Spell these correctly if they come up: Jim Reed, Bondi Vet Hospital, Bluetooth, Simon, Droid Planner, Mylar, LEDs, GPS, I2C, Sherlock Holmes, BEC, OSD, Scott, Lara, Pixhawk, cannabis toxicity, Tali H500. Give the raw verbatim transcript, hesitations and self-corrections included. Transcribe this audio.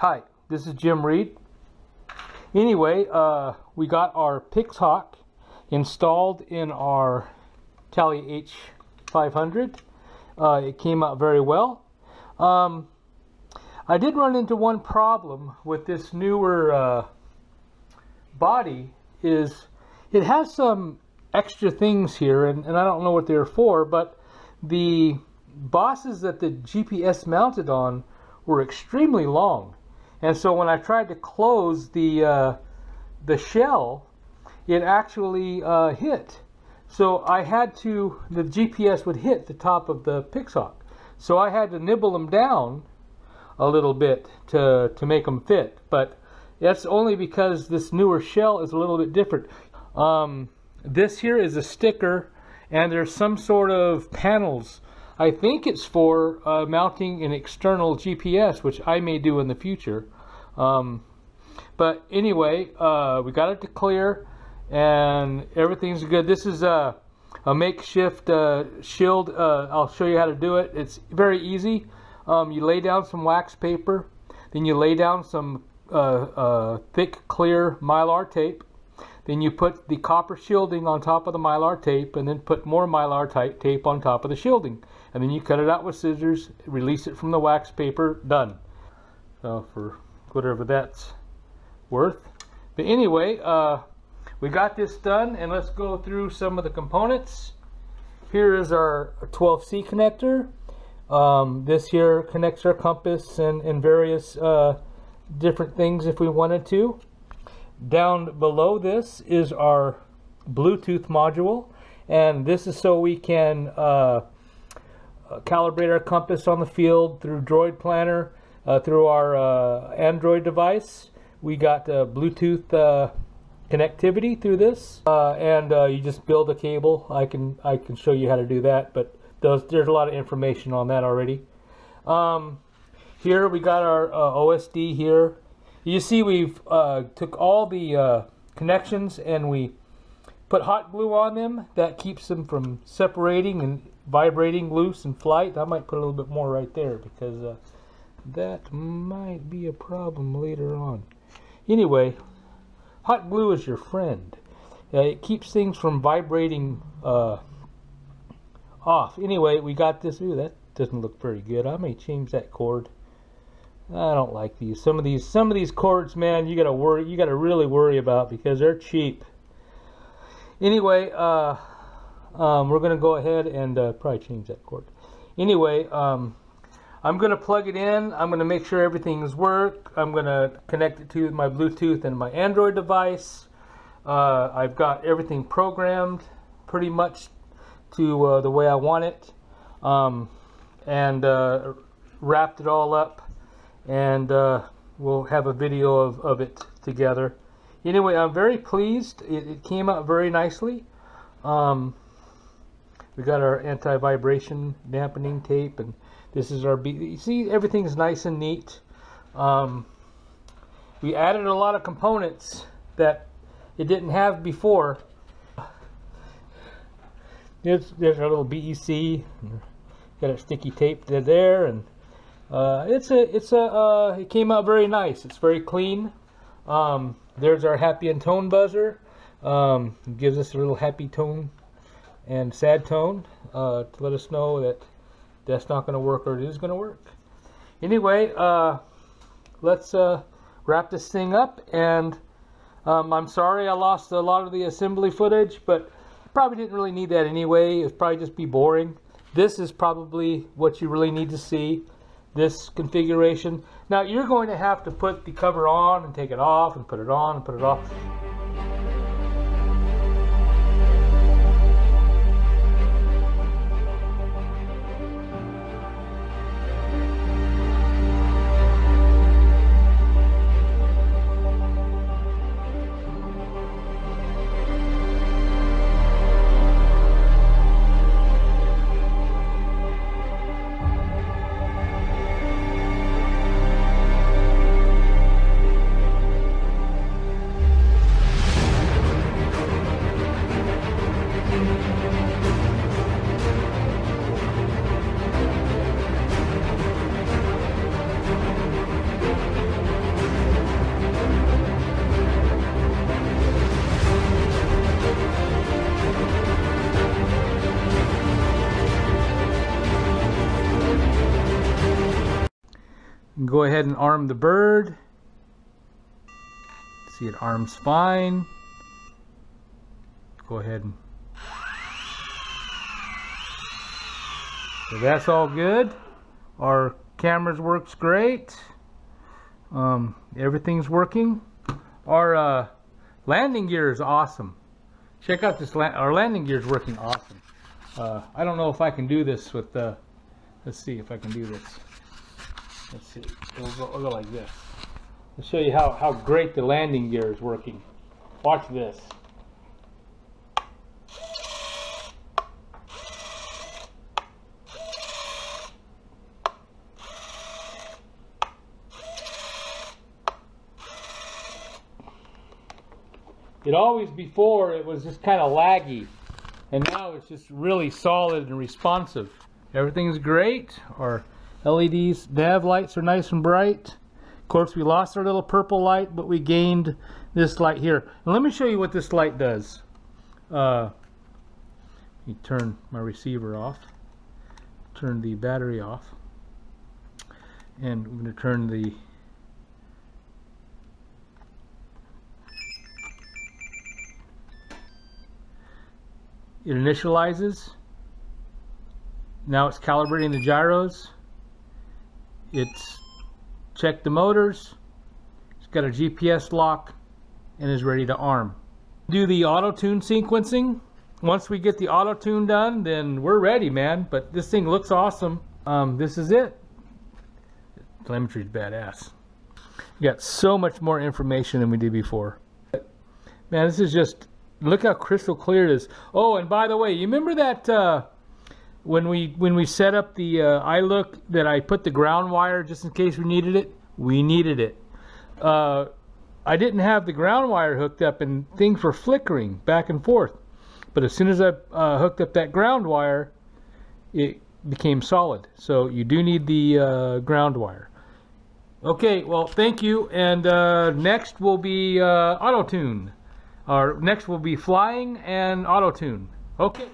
Hi, this is Jim Reed. Anyway, uh, we got our Pixhawk installed in our Tali H five hundred. Uh, it came out very well. Um, I did run into one problem with this newer uh, body. Is it has some extra things here, and, and I don't know what they're for, but the bosses that the G P S mounted on were extremely long. And so when I tried to close the uh, the shell, it actually uh, hit. So I had to, the G P S would hit the top of the Pixhawk. So I had to nibble them down a little bit to, to make them fit. But that's only because this newer shell is a little bit different. Um, this here is a sticker, and there's some sort of panels. I think it's for uh, mounting an external G P S, which I may do in the future. Um, but anyway, uh, we got it to clear, and everything's good. This is a, a makeshift uh, shield. Uh, I'll show you how to do it. It's very easy. Um, you lay down some wax paper, then you lay down some uh, uh, thick, clear Mylar tape. Then you put the copper shielding on top of the Mylar tape, and then put more Mylar type tape on top of the shielding. And then you cut it out with scissors, release it from the wax paper, done. So for whatever that's worth. But anyway, uh, we got this done, and let's go through some of the components. Here is our twelve C connector. Um, this here connects our compass and, and various uh, different things if we wanted to. Down below this is our Bluetooth module, and this is so we can uh, calibrate our compass on the field through Droid Planner, uh, through our uh, Android device. We got uh, Bluetooth uh, connectivity through this, uh, and uh, you just build a cable. I can I can show you how to do that, but those, there's a lot of information on that already. Um, here we got our uh, O S D here. You see we've uh, took all the uh, connections and we put hot glue on them. That keeps them from separating and vibrating loose in flight. I might put a little bit more right there because uh, that might be a problem later on. Anyway, hot glue is your friend. Uh, it keeps things from vibrating uh, off. Anyway, we got this. Ooh, that doesn't look very good. I may change that cord. I don't like these. Some of these, some of these cords, man, you gotta worry. You gotta really worry about because they're cheap. Anyway, uh, um, we're gonna go ahead and uh, probably change that cord. Anyway, um, I'm gonna plug it in. I'm gonna make sure everything's work. I'm gonna connect it to my Bluetooth and my Android device. Uh, I've got everything programmed pretty much to uh, the way I want it, um, and uh, wrapped it all up. And uh, we'll have a video of, of it together. Anyway, I'm very pleased. It, it came out very nicely. Um, we got our anti-vibration dampening tape, and this is our B. You see, everything's nice and neat. Um, we added a lot of components that it didn't have before. There's, there's our little B E C. Got our sticky tape there, and Uh, it's a, it's a, uh, it came out very nice. It's very clean. Um, there's our happy and tone buzzer. Um, it gives us a little happy tone and sad tone uh, to let us know that that's not going to work or it is going to work. Anyway, uh, let's uh, wrap this thing up. And um, I'm sorry I lost a lot of the assembly footage, but probably didn't really need that anyway. It would probably just be boring. This is probably what you really need to see. This configuration. Now you're going to have to put the cover on and take it off and put it on and put it off. can go ahead and arm the bird. See, it arms fine. Go ahead and... So that's all good. Our cameras works great. Um, everything's working. Our uh, landing gear is awesome. Check out this. La our landing gear is working awesome. Uh, I don't know if I can do this with the. Uh, let's see if I can do this. Let's see. It'll go, it'll go like this. I'll show you how, how great the landing gear is working. Watch this. It always before it was just kind of laggy, and now it's just really solid and responsive. Everything's great. Our L E Ds, nav lights are nice and bright. Of course, we lost our little purple light, but we gained this light here. And let me show you what this light does. Uh, let me turn my receiver off, turn the battery off, and we're going to turn the it initializes. Now it's calibrating the gyros. It's checked the motors. It's got a G P S lock and is ready to arm. Do the auto tune sequencing. Once we get the auto tune done, then we're ready, man. But this thing looks awesome. Um, this is it. Telemetry is badass. We got so much more information than we did before. But, man, this is just. Look how crystal clear it is. Oh, and by the way, you remember that uh, when we when we set up the uh, iLook that I put the ground wire just in case we needed it? We needed it. Uh, I didn't have the ground wire hooked up and things were flickering back and forth. But as soon as I uh, hooked up that ground wire, it became solid. So you do need the uh, ground wire. Okay, well, thank you. And uh, next will be uh, auto-tune. Our next will be flying and auto-tune. Okay.